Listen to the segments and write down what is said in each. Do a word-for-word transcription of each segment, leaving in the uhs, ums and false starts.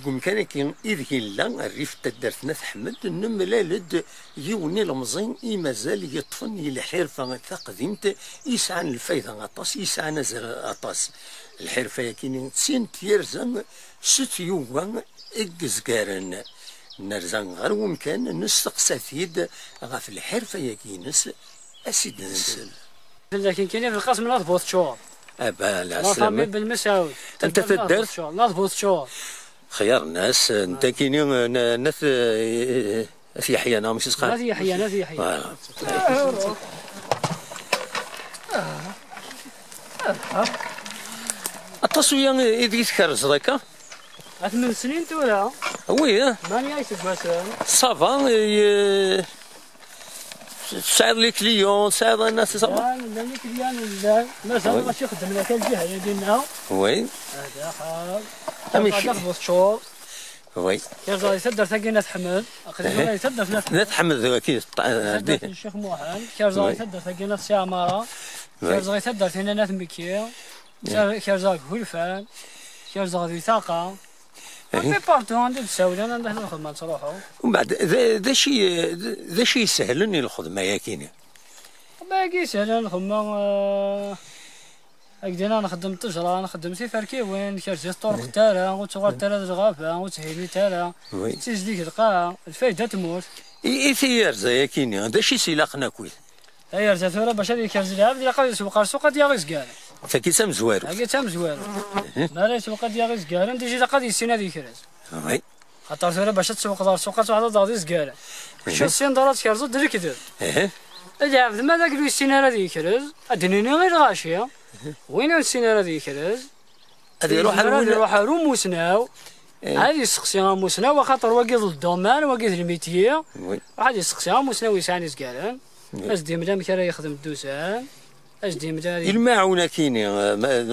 تقوم كان كي إذ لا الريف تدرتنا تحمد النملة لد يوني المزين إي مازال يطفن الحرفة تقديمت يسعن الفايدة أطاس يسعن أزر أطاس الحرفة كاين تسين تيرزم ست يوان إكزكارن نرزان غير ومكان نستقسى فيد غاف الحرفة ياكينس أسيد نسل لكن كاين في القسم نضبط شهور أبا لا سلامة بالمساوي أنت في الدرس نضبط شهور خيار ناس انت كاينين ناس في يحيى انا ماشي سقال ناس يحيى ناس يحيى التصويه اذا يتكرز هكا ثمان سنين تورا وي ماني عايش باسان صافا تساعد لي كليون تساعد الناس صافا لا لي كليون لا مازال ماشي خدمنا كان الجهه ديالنا وي هذا خا وي يا يسدر ثقينا تحمل اخرجونا يسدر ثلاث تحمل اكيد الشيخ موحد كيرزا يسدر ثقينا في سامره كيرزا يسدر هنا ناس مكير كيرزا هلفان كيرزا ذي ثقه في بارتو ندير تساوي انا ندخل الخدمه تروحوا ومن بعد ذا شي ذا شي يسهلني الخدمه ياكيني باقي سهل الخدمه أقدر نخدم التجرة نخدم سي فركيوين كارتي الطرق تالا وتصور تالا الغابة وتهيلي تالا تسجليك القاعة الفايدة تموت إي في يرزا يا كيني هذا الشيء سيلاقنا كويس هي يرزا ثورة باش هذيك كارتي العاب يلقى يسوق السوق ديال رزقاله فكي تم زوارو فكي تم زوارو ناري السوق ديال رزقاله انت تجي تلقى يسين هذيك راس وي خاطر ثورة باش تسوق دار السوق واحد دار رزقاله شو السين دارات كارتي دري كدير اها العبد ما داك السين هذيك راس ادنيني غير غاشيه وين السيناريو هذيك هذا هذه روح روح روم وسناو هذه السقسيام وسناو خاطر واقي الدومان واقي الميتير هذه السقسيام وسناو يسعني زكالان أجدي مدام كان يخدم الدوسان أجدي مدام الماعونة كاينين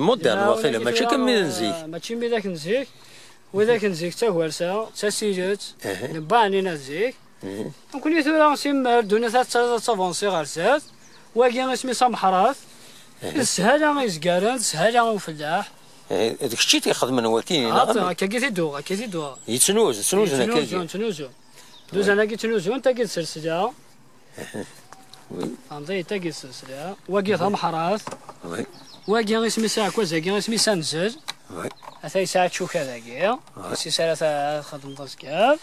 مودرن واقيلا ماشي كم نزيك ماشي مي ذاك نزيك وذاك نزيك تا هورسا تا سيجات نباني نزيك نكون يثورا سيما دونا ثلاث ثلاث سافونسي غارسات واقي اسمي سامحراث سهلا ما يزقارن سهلا وفلاح هذاك الشيء تيخدم نواكين اه كي قلتي دوغا كي دوغا يتنوز تنوز هنا كي تنوز دوز انا كي تنوز وانت كي تسلسلها وي فهمتي انت كي تسلسلها واقيتها محراث وي واقي اسمي ساعه كوزا كي اسمي سانزر وي اثاي ساعه تشوف هذاك سي ثلاثه خدم تسكار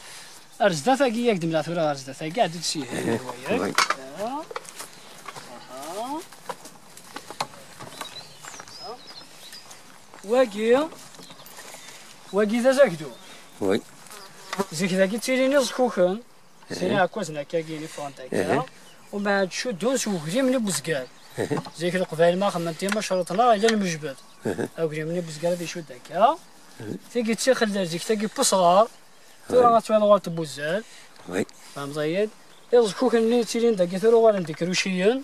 ارزدا تاكي يقدم لها ثوره ارزدا تاكي كاع داك الشيء وياك واقي واقي ذا زاكدو وي زيك ذاك تيريني زكوكن سيري هكوزنا كاكيني فونتاكا ومن بعد شدو سوكري من بوزكال زيك القبائل ما خممتي ما شرطنا الى المجبد اوكري من بوزكال في شد هكا تيكي تي خلال زيك تاكي بصغار تورا غاتوالو تبوزال وي فهم زايد زكوكن اللي تيرين داكي ثورو غادي ديكروشيين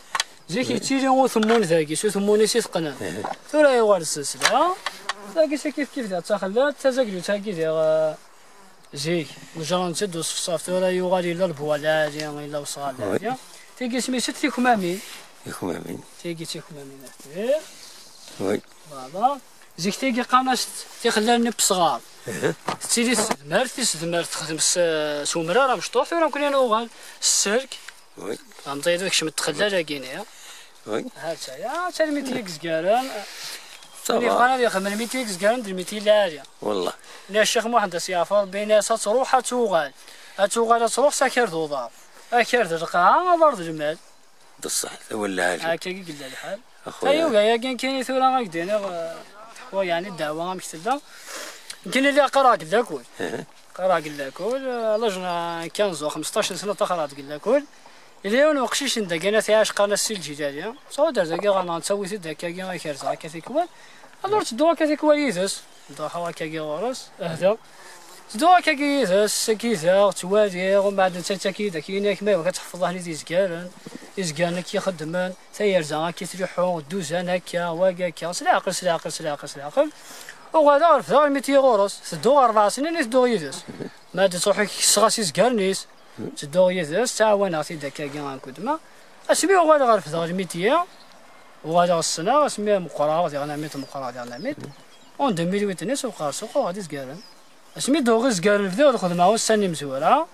زيك تيرينو ثمون ذاكي شو ثموني سي ثقنا ثورا يوال السلسله تاكي كيف كيف تاع تاخلات تزاكلو تاكي ديال زيك نجران تدوس في الصاف تورا يغالي لا البوالا لا وصال هذه تيكي سميتها تيكمامين تيكمامين تيكي تيكمامين وي فوالا زيك تيكي قناش تيخلاني بصغار تيلي تستثمر تستثمر تخدم سومره راه مشطوح ثورا كنا نوغال السلك وي فهمتي داك الشيء متخلى كاينه وي ها تايا تا الميتيك زكاران صافي قناه يخدم الميتيك زكاران ديال الميتيل العاليه والله لا الشيخ محمد سيافر بين تروح توغال توغال تروح ساكر دوضار اكر تلقاها ضرب المال بصح ولا هاجي هكا كي قلنا الحال ايوا يا كان كاين ثوره غادينا هو يعني الدعوه مكتده يمكن اللي قرا قلنا كول قرا قلنا كول لجنا خمسطاش و خمسطاش سنه تاخرات قلنا كول اليوم وقشيش ندقينا فيها شقانا السيل الجدالية صودر زكي غنسوي سد هكا كي غيكرز هكا تيكوال الور تدو هكا تيكوال يزهز نضحو هكا كي غورس اهدا تدو هكا كي يزهز كيزا توالي ومن بعد انت تاكي داك يناك ماهو كتحفظه لي تيزكارن يزكارن كيخدمان تيرزا هكا تريحو دوزان هكا واكا هكا سلاقل سلاقل سلاقل سلاقل وغادا غرفدا غيمي تيغورس تدو أربع سنين تدو يزهز ما تروحي كيسغاس يزكارنيس تدو يزاس تعاون عطي داك كاع كدما اسمي وغادي غير في الميتيه وغادي السنه اسمي مقرا غادي غنعمل مقرا غادي غنعمل اون ألفين وثمانية وقارصو غادي تقارن اسمي دوغز قال نبداو الخدمه والسني مزوره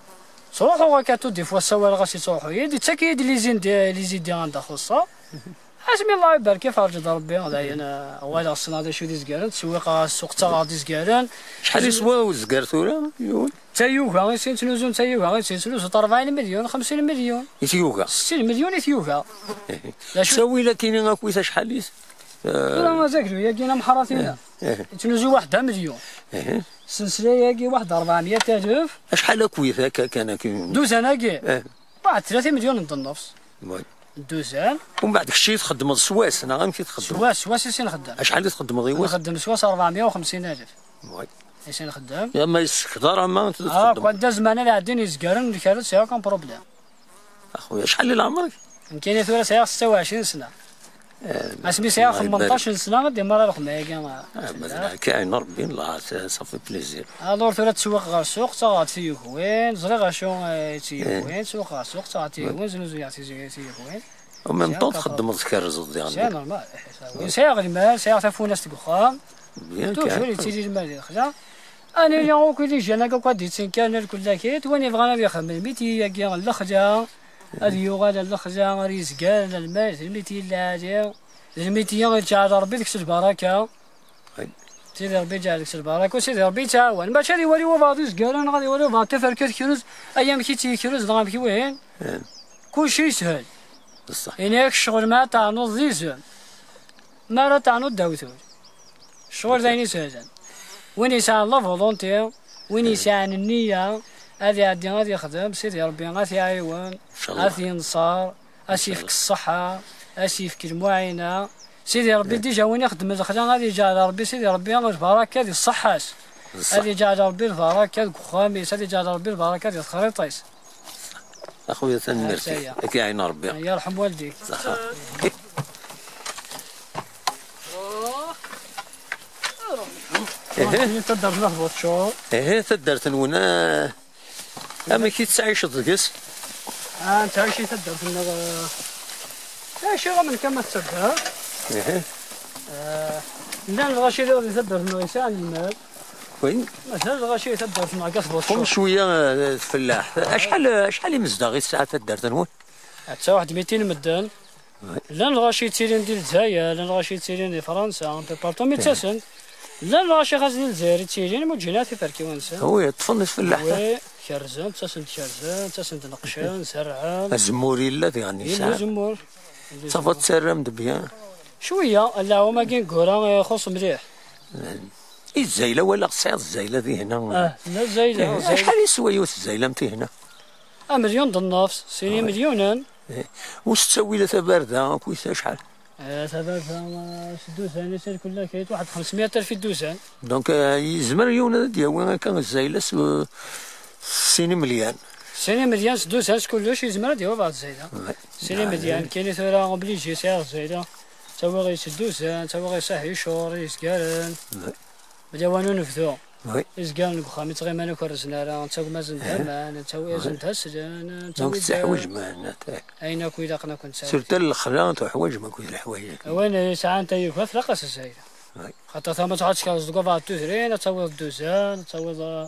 صروحو هكا تو دي فوا سوال غاسي صروحو يدي تاكي يدي لي زين ديال لي زيد ديال عندها خصها اسمي الله يبارك كيف رجع ربي هذايا انا والله خصنا هذا شو دي زكار السويقه السوق تاع غادي زكاران شحال يسواو الزكار ثورا مليون تا يوفا غير سنتلوزون تا يوفا غير سنتلوزون أربعين مليون خمسين مليون يوفا ستين مليون يوفا تساوي لا كاينين غاكويسه شحال لا ما زاكرو يا كاينه محراتينا تلوزو وحده مليون السلسله يا كي واحد أربعمائة ألف شحال كويس هكا كان كي دوزان كي واحد ثلاثين مليون ضد النفس دوزان ومن بعد كشي تخدم السواس انا غير مشي تخدم سواس سواس سي نخدم شحال تخدم غير نخدم سواس أربعمائة وخمسين ألف وي اش نخدم يا ما يسكدا راه ما تخدم اه كون داز معنا اللي عندي نزكارن الكارت سي كان بروبليم اخويا شحال اللي عمرك يمكن ثورا سي ستة وعشرين سنه اسمي سي خمسطاش سنه غادي مرة رخمه كاع ما كاين ربي الله صافي بليزير الور ثورا تسوق غير السوق تا غاتي وين زري غاشو تي وين سوق السوق تا تي وين زنوزو يعطي تي وين ومن طون تخدم الزكار الرزق ديالك سي نورمال وين سايغ المال سايغ تفوناس تكوخا بيان كاع تيجي المال ديال خدا انا اللي هو كلي جانا كاع ديت سنكان الكل كيت وين بغانا يخدم ميتي يا كاع الخدا اليوغا للخزا ريزكان الماء زلميتي العادي زلميتي يرجع ربي ديك البركه سيدي ربي يجعل لك البركه وسيدي ربي يتعاون باش غادي يولي هو فاضي زكان غادي يولي هو تفركات كيروز ايام كي تي كيروز دغيا كي وين كلشي يسهل بصح هناك الشغل ما تعنو زيزون ما راه تعنو داوتول الشغل زين يسهل وين ان شاء الله فولونتير وين يسعن النيه هذي عندي غادي يخدم سيدي ربي غادي يعاون غادي ينصر اش يفك الصحه اش يفك المعاينه سيدي ربي ديجا وين يخدم الخدمه غادي يجعل ربي سيدي ربي البركه ديال الصحه غادي يجعل ربي البركه ديال الخميس غادي يجعل ربي البركه ديال الخريطيس اخويا ثاني ميرسي كيعين ربي الله يرحم والديك صح ايه تدار نهبط شو ايه تدار تنونا اما كي تعيش تقص اه نتعيش تدار تنونا تعيش غير من كما تصدر ايه لا الغاشي اللي غادي تدار تنونا يسال المال وين مثلا الغاشي تدار تنونا كصبر قوم شويه الفلاح شحال شحال يمزدا غير الساعه تدار تنون حتى واحد مئتين مدان لا الغاشي تيرين ديال الجزائر لا الغاشي تيرين ديال فرنسا اون بي بارتو ميتسن لا لا شي غازي الجزائري تيجين موجينات يفركي ونسى وي طفلني الفلاح وي كرزان تسند كرزان تسند نقشان سرعان الزموري لا يعني ساعه الزمور صافا تسرم دبيان شويه لا هو ما كاين كره خص مليح الزايله ولا قصير الزايله ذي هنا اه لا الزايله شحال يسوى يوس الزايله متي هنا اه مليون ضنافس سيني مليونان واش تسوي لها بارده كويسه شحال هذا زعما دوزان سير كلها كايت واحد خمسمائة ألف دوزان دونك يزمر يونا ديال كان الزايله سيني مليان سيني مليان دوزان كلش يزمر ديال بعض الزايده سيني مليان كاين ثورا اوبليجي سير الزايده تا هو غيشد دوزان تا هو غيصح يشور يسكارن بدا وانو نفذو وي يسكارن بخامي تغيما انا كرزنا راه تا ما زند امان تا هو زند هسجن تا هو تحوايج معنا تاعك اين كو يلاقنا كنت سرت الخلا تحوايج ما كاين الحوايج وين ساعه انت يفرق رقص السيده خاطر ما تعادش كازدوك بعد تهرين تا هو دوزان تا هو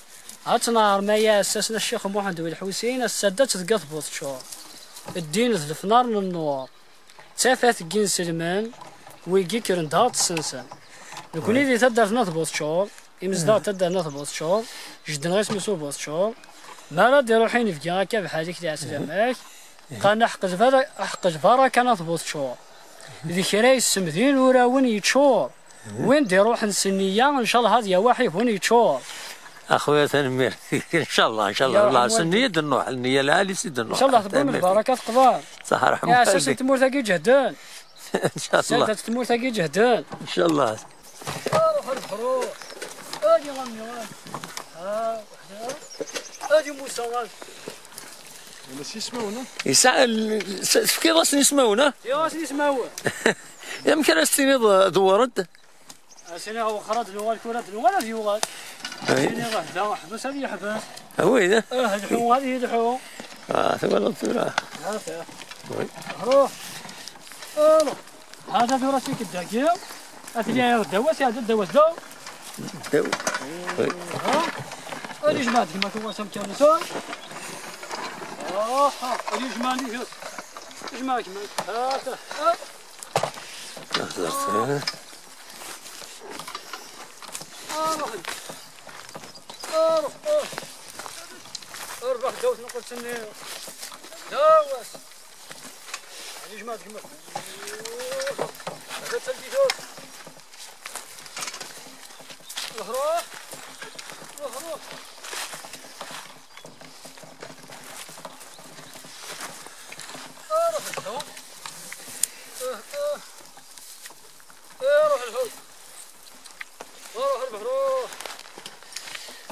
تنهار مايا اساسنا الشيخ محمد بن الحسين السادتي تقطبوس شهور الدين ثلث نار من النور تافات كين سلمان ويجي كرندات السنسان نكون اللي تدار في نطبوس شهور إمزدا تدار نطبوس شهور جدا غير سميتو بوس شهور ما راد يروحين في كي هكا بحالك اللي عسلامك قال نحقج برا احقج برا كنطبوس شهور ذكرى السمدين ورا وين يتشور وين دي روح نسنيه ان شاء الله هذه واحد وين يتشور اخويا تنمير ان شاء الله ان شاء الله والله سنيه النوح النيه العالي سيد النوح ان شاء الله تكون البركه قبار صح رحمه الله يا سيدي تموت كي جهدان ان شاء الله سيدي تموت كي جهدان ان شاء الله روح البحرو اجي غنيوان ها وحده اجي موسى الناس يسمعونا في راسنا يسمعونا في راسنا يسمعونا يمكن استنيض دورد سنة وخرات الوغال كرات الوغال الوغال سنة غدا حبس هذه حبس وين اه الحو هذه الحو اه تبغى تبغى هذا روح روح هذا في راسك الدقيق أتلي الدواس هذا الدواس دو دو ها اللي جمعت كما توا سمكان نسون اه اللي جمعني هيك جمعك ها ها ها أروح أروح أروح دوس نقول سنين دوس يجمع يجمع هذا تلقي دوس روح روح روح أروح الحوض أروح الحوض روح اربح روح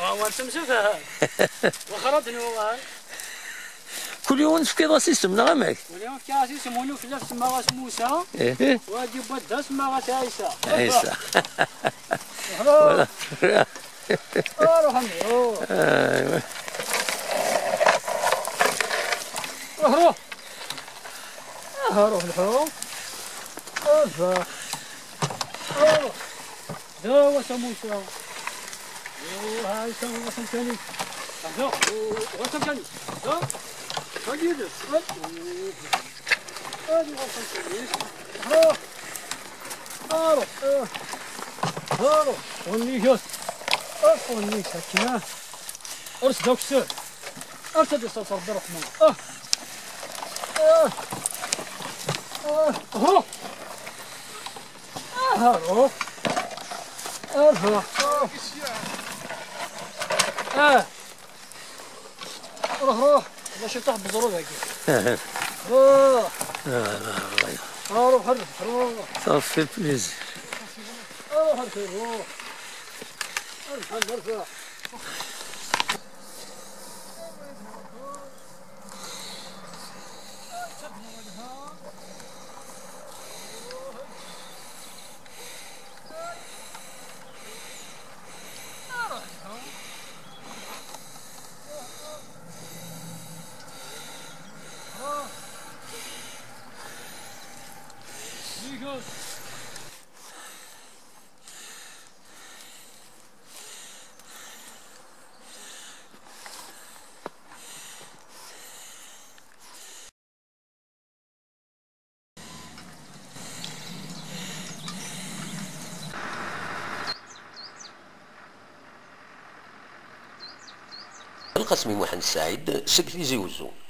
اه تمسكها وخرجنا والله كل يوم نفكي راسي سمنا غا معاك كل يوم نفكي راسي سمونو فلاح تما غا موسى ايه وادي بدا تما غا عيسى عيسى روح نروح ايوا روح روح روح الحوم الفا روح دوا سموسى هاي سام وسام ثاني، ها وسام ثاني، ها هاي ده، ها هاي وسام ثاني، ها هارو، هارو، ونيش، أرس ونيش هكذا، أرس دكسر، أرس دكسر صدر رحمة، آه، آه، آه، هارو، هارو، هارو. اه روح روح باش يطاح بالضروره هكا اه روح لا لا الله اه روح حرك روح صافي بليز اه روح حرك روح ارفع ارفع القسمي محمد السعيد سكرتير زوزو.